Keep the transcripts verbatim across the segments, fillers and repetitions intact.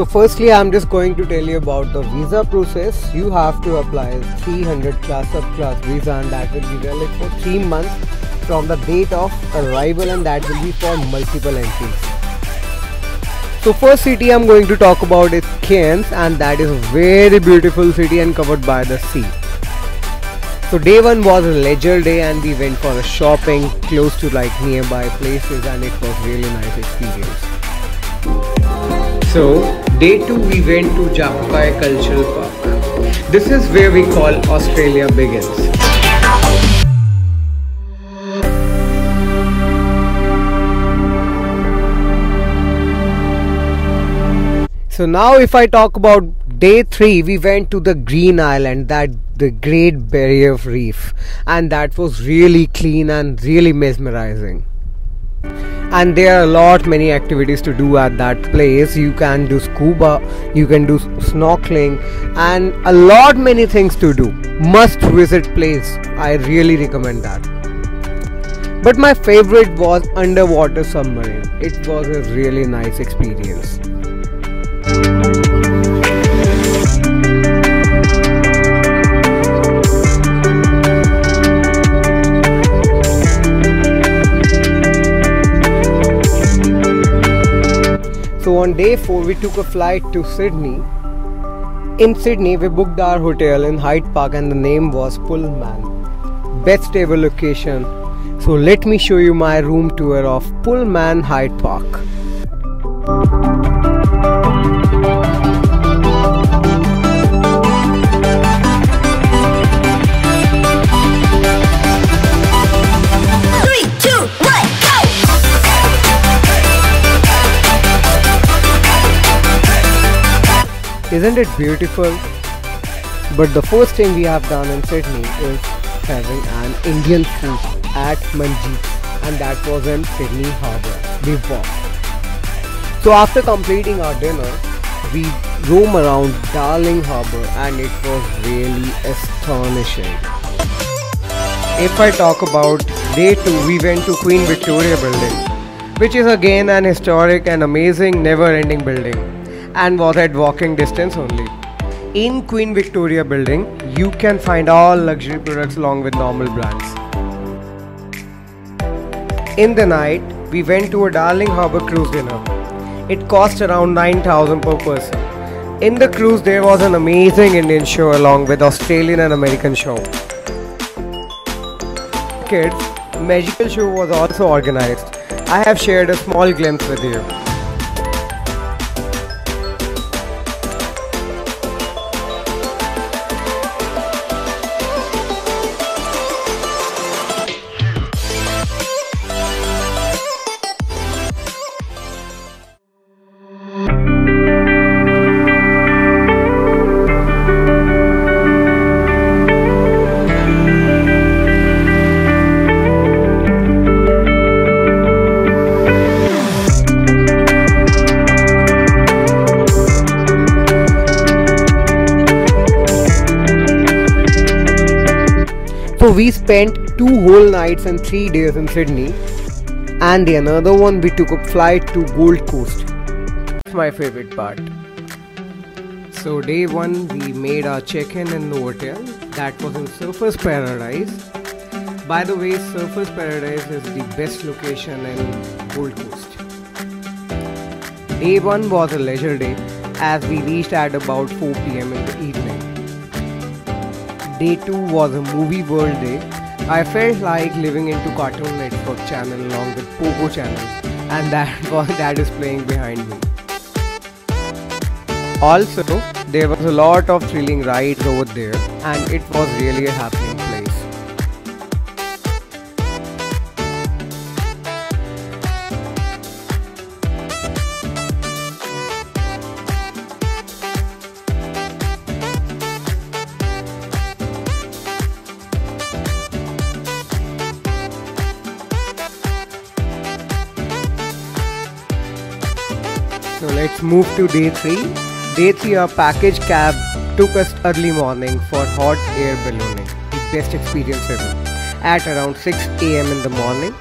So firstly, I'm just going to tell you about the visa process. You have to apply a three hundred class up class visa, and that will be valid for three months from the date of arrival, and that will be for multiple entries. So first city I'm going to talk about is Cairns, and that is a very beautiful city and covered by the sea. So day one was a leisure day, and we went for a shopping close to like nearby places, and it was really nice experience. So day two we went to Jacqubay Cultural Park. This is where we call Australia begins. So now if I talk about day three, we went to the Green Island, that the Great Barrier Reef, and that was really clean and really mesmerizing. And there are a lot many activities to do at that place. You can do scuba, you can do snorkeling, and a lot many things to do. Must visit place, I really recommend that. But my favorite was underwater submarine. It was a really nice experience. So on day four we took a flight to Sydney. In Sydney we booked our hotel in Hyde Park, and the name was Pullman. Best ever location. So let me show you my room tour of Pullman Hyde Park. Isn't it beautiful? But the first thing we have done in Sydney is having an Indian food at Manjeet, and that was in Sydney Harbour. We walked. So after completing our dinner, we roam around Darling Harbour, and it was really astonishing. If I talk about day two, we went to Queen Victoria building, which is again an historic and amazing never-ending building, and was at walking distance only. In Queen Victoria building, you can find all luxury products along with normal brands. In the night, we went to a Darling Harbour cruise dinner. It cost around nine thousand per person. In the cruise, there was an amazing Indian show along with Australian and American show. Kids, magical show was also organized. I have shared a small glimpse with you. So we spent two whole nights and three days in Sydney, and the another one we took a flight to Gold Coast. That's my favorite part. So day one we made our check-in in the hotel, that was in Surfer's Paradise. By the way, Surfer's Paradise is the best location in Gold Coast. Day one was a leisure day, as we reached at about four p m in the evening. Day two was a movie world day. I felt like living into Cartoon Network channel along with Pogo channel, and that was that is playing behind me. Also, there was a lot of thrilling rides over there, and it was really a happening . So let's move to day three. Day three, our package cab took us early morning for hot air ballooning, the best experience ever, at around six a m in the morning.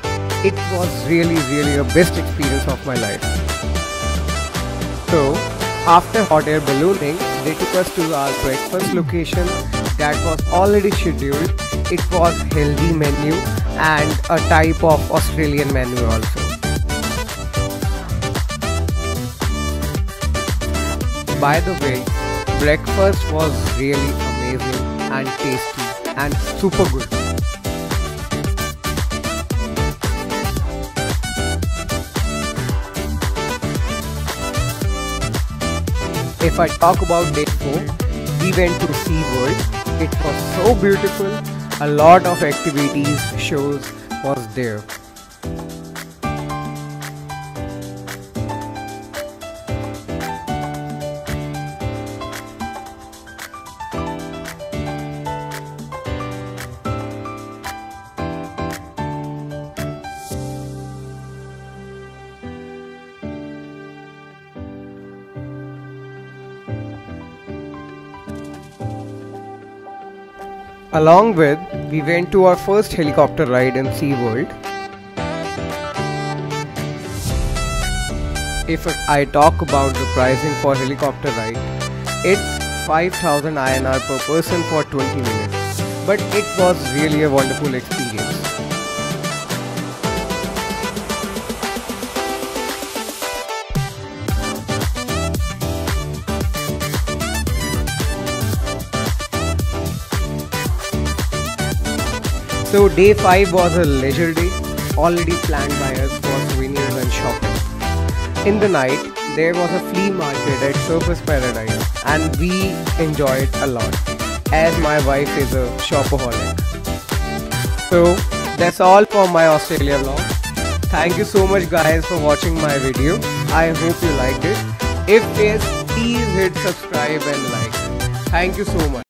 It was really really the best experience of my life. So After hot air ballooning, they took us to our breakfast location that was already scheduled. It was healthy menu and a type of Australian menu also. By the way, breakfast was really amazing and tasty and super good. If I talk about day four, we went to SeaWorld. It was so beautiful, a lot of activities, shows was there. Along with, we went to our first helicopter ride in SeaWorld. If I talk about the pricing for helicopter ride, it's five thousand I N R per person for twenty minutes. But it was really a wonderful experience. So day five was a leisure day, already planned by us for souvenirs and shopping. In the night, there was a flea market at Surfer's Paradise and we enjoyed a lot, as my wife is a shopaholic. So that's all for my Australia vlog. Thank you so much guys for watching my video. I hope you liked it. If yes, please hit subscribe and like. Thank you so much.